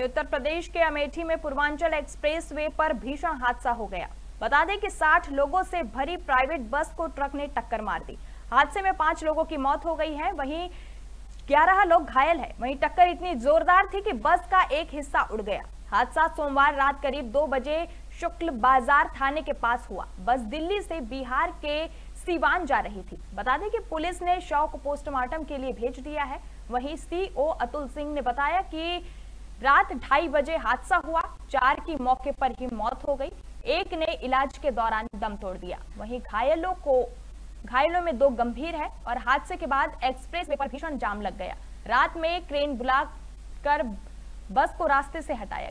उत्तर प्रदेश के अमेठी में Purvanchal express way पर भीषण हादसा हो गया। बता दें कि 60 लोगों से भरी प्राइवेट बस को ट्रक ने टक्कर मार दी। हादसे में 5 लोगों की मौत हो गई है, वहीं 11 लोग घायल हैं। वहीं टक्कर इतनी जोरदार थी कि बस का एक हिस्सा उड़ गया। हादसा सोमवार रात करीब 2 बजे शुक्ल बाजार थाने के पास हुआ। बस दिल्ली से बिहार के सिवान जा रही थी। बता दें कि पुलिस ने शव को पोस्टमार्टम के लिए भेज दिया है। वहीं सीओ अतुल सिंह ने बताया कि रात 2:30 बजे हादसा हुआ। 4 की मौके पर ही मौत हो गई, 1 ने इलाज के दौरान दम तोड़ दिया। वहीं घायलों में 2 गंभीर हैं और हादसे के बाद एक्सप्रेस वे पर भीषण जाम लग गया। रात में क्रेन बुलाकर बस को रास्ते से हटाया गया।